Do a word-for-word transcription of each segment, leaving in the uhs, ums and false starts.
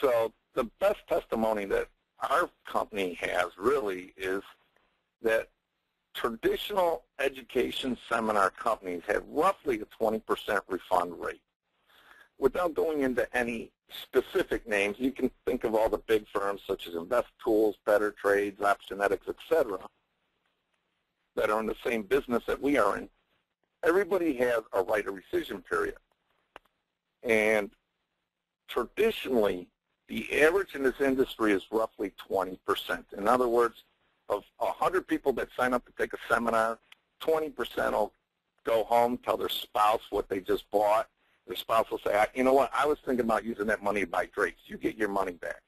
So the best testimony that our company has really is that traditional education seminar companies have roughly a twenty percent refund rate. Without going into any specific names, you can think of all the big firms such as Invest Tools, Better Trades, Optionetics, et cetera, that are in the same business that we are in. Everybody has a right of rescission period. And traditionally, the average in this industry is roughly twenty percent. In other words, of one hundred people that sign up to take a seminar, twenty percent will go home, tell their spouse what they just bought. Their spouse will say, you know what, I was thinking about using that money to buy drapes. You get your money back.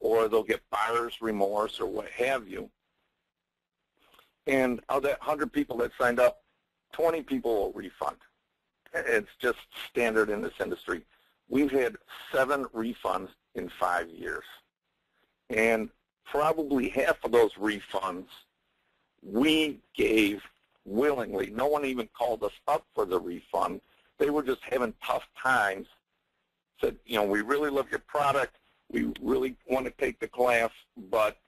Or they'll get buyer's remorse or what have you. And of that one hundred people that signed up, twenty people will refund. It's just standard in this industry. We've had seven refunds in five years. And probably half of those refunds we gave willingly. No one even called us up for the refund. They were just having tough times. Said, you know, we really love your product. We really want to take the class, but,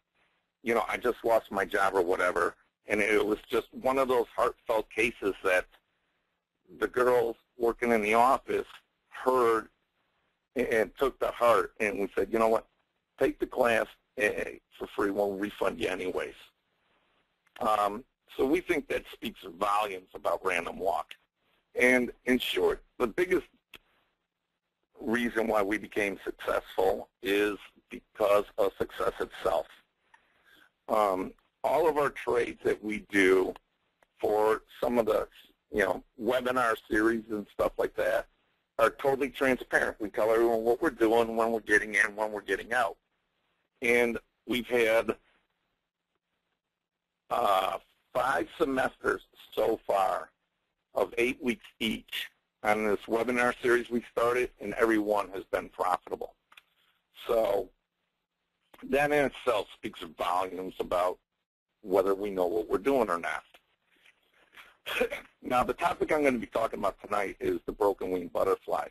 you know, I just lost my job or whatever. And it was just one of those heartfelt cases that the girls working in the office heard and took to heart. And we said, you know what, take the class for free. We'll refund you anyways. Um, so we think that speaks volumes about Random Walk. And in short, the biggest reason why we became successful is because of success itself. Um, all of our trades that we do for some of the, you know, webinar series and stuff like that are totally transparent. We tell everyone what we're doing, when we're getting in, when we're getting out. And we've had uh, five semesters so far of eight weeks each on this webinar series we started, and every one has been profitable. So that in itself speaks volumes about whether we know what we're doing or not. Now, the topic I'm going to be talking about tonight is the broken wing butterflies.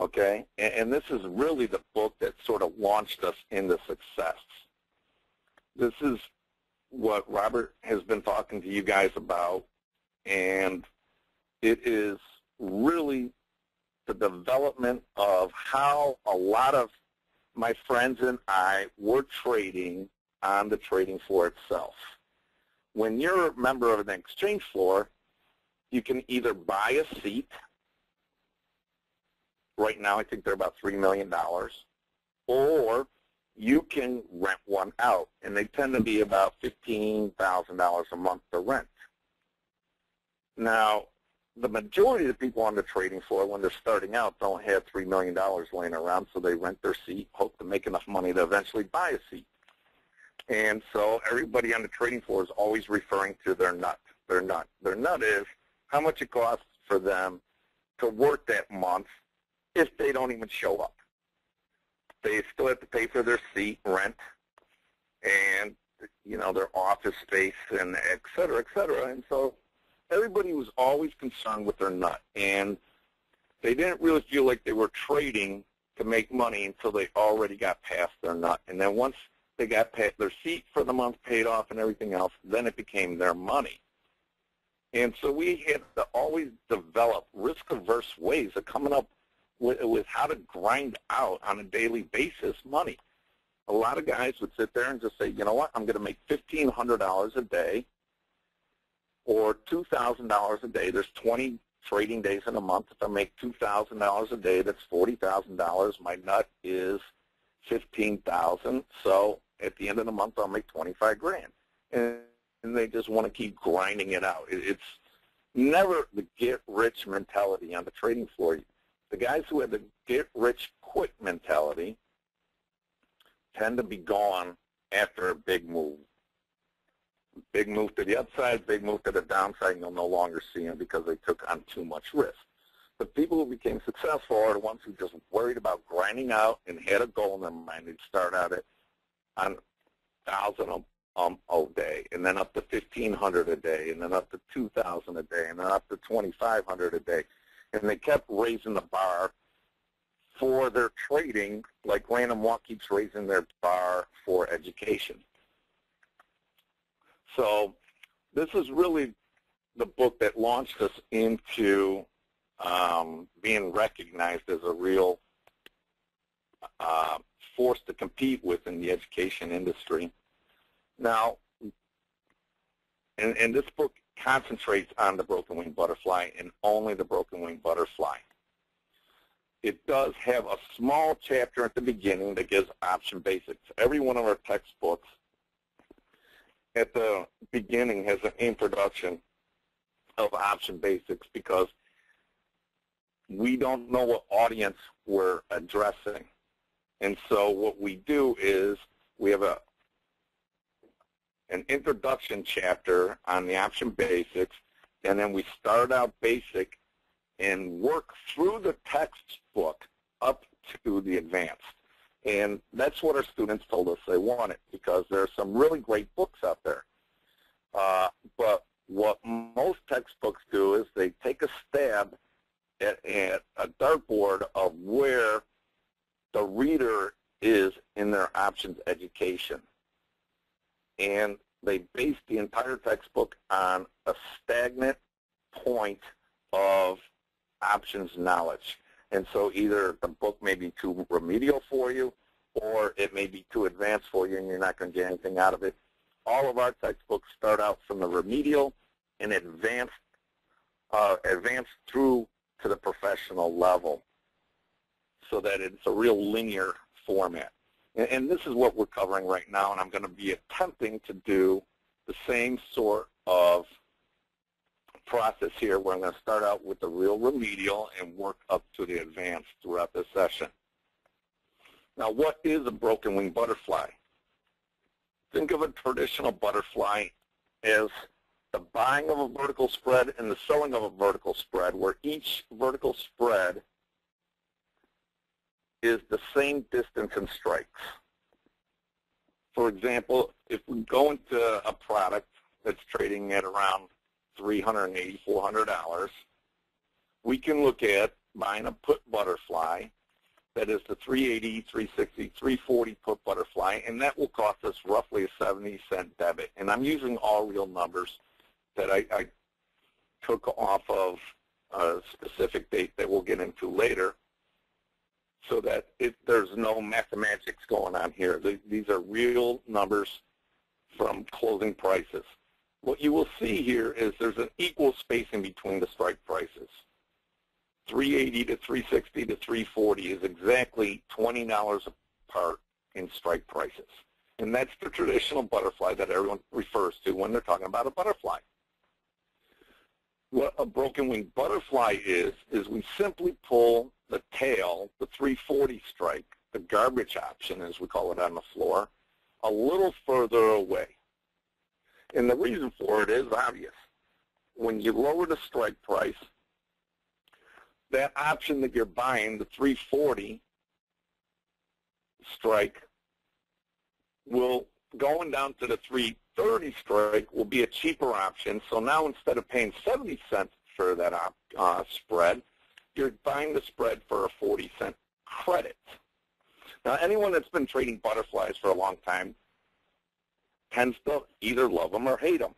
Okay, and, and this is really the book that sort of launched us into success. This is what Robert has been talking to you guys about, and it is really the development of how a lot of my friends and I were trading on the trading floor itself. When you're a member of an exchange floor, you can either buy a seat. Right now, I think they're about three million dollars. Or you can rent one out, and they tend to be about fifteen thousand dollars a month to rent. Now, the majority of the people on the trading floor, when they're starting out, don't have three million dollars laying around, so they rent their seat, hope to make enough money to eventually buy a seat. And so everybody on the trading floor is always referring to their nut. Their nut. Their nut is how much it costs for them to work that month if they don't even show up. They still have to pay for their seat, rent, and, you know, their office space, and et cetera, et cetera. And so everybody was always concerned with their nut, and they didn't really feel like they were trading to make money until they already got past their nut. And then once they got paid, their seat for the month paid off and everything else, then it became their money. And so we had to always develop risk-averse ways of coming up with, with how to grind out on a daily basis money. A lot of guys would sit there and just say, you know what, I'm going to make fifteen hundred dollars a day or two thousand dollars a day. There's twenty trading days in a month. If I make two thousand dollars a day, that's forty thousand dollars. My nut is fifteen thousand, so at the end of the month I'll make twenty-five grand, and, and they just want to keep grinding it out. It, it's never the get-rich mentality on the trading floor. The guys who have the get-rich-quick mentality tend to be gone after a big move. Big move to the upside, big move to the downside, and you'll no longer see them because they took on too much risk. The people who became successful are the ones who just worried about grinding out and had a goal in their mind. They'd start out at on one thousand um, a day, and then up to fifteen hundred a day, and then up to two thousand a day, and then up to twenty-five hundred a day. And they kept raising the bar for their trading, like Random Walk keeps raising their bar for education. So this is really the book that launched us into um, being recognized as a real uh, force to compete with in the education industry. Now, and, and this book concentrates on the broken wing butterfly and only the broken wing butterfly. It does have a small chapter at the beginning that gives option basics. Every one of our textbooks at the beginning has an introduction of option basics because we don't know what audience we're addressing. And so what we do is we have a an introduction chapter on the option basics, and then we start out basic and work through the textbook up to the advanced. And that's what our students told us they wanted, because there are some really great books out there. Uh, but what most textbooks do is they take a stab at, at a dartboard of where the reader is in their options education. And they base the entire textbook on a stagnant point of options knowledge. And so either the book may be too remedial for you, or it may be too advanced for you and you're not going to get anything out of it. All of our textbooks start out from the remedial and advanced, uh, advanced through to the professional level, so that it's a real linear format. And, and this is what we're covering right now, and I'm going to be attempting to do the same sort of process here, where I'm going to start out with the real remedial and work up to the advanced throughout this session. Now, what is a broken wing butterfly? Think of a traditional butterfly as the buying of a vertical spread and the selling of a vertical spread, where each vertical spread is the same distance and strikes. For example, if we go into a product that's trading at around three hundred eighty dollars, four hundred dollars, we can look at buying a put butterfly that is the three eighty, three sixty, three forty put butterfly, and that will cost us roughly a seventy cent debit. And I'm using all real numbers that I, I took off of a specific date that we'll get into later, so that it, there's no mathematics going on here. These are real numbers from closing prices. What you will see here is there's an equal spacing between the strike prices. three eighty to three sixty to three forty is exactly twenty dollars apart in strike prices. And that's the traditional butterfly that everyone refers to when they're talking about a butterfly. What a broken wing butterfly is, is we simply pull the tail, the three forty strike, the garbage option as we call it on the floor, a little further away. And the reason for it is obvious. When you lower the strike price, that option that you're buying, the three forty strike, will, going down to the three thirty strike, will be a cheaper option. So now instead of paying seventy cents for that op, uh, spread, you're buying the spread for a forty cent credit. Now, anyone that's been trading butterflies for a long time tends to either love them or hate them.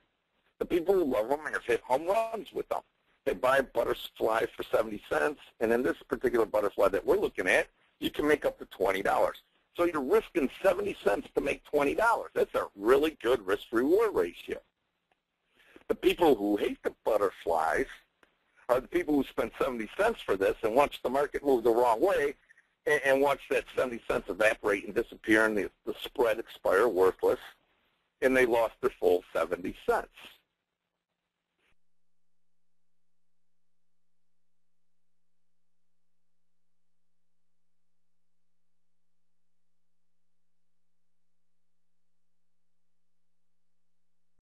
The people who love them have hit home runs with them. They buy a butterfly for seventy cents, and in this particular butterfly that we're looking at, you can make up to twenty dollars. So you're risking seventy cents to make twenty dollars. That's a really good risk-reward ratio. The people who hate the butterflies are the people who spend seventy cents for this and watch the market move the wrong way and, and watch that seventy cents evaporate and disappear and the, the spread expire worthless, and they lost their full seventy cents.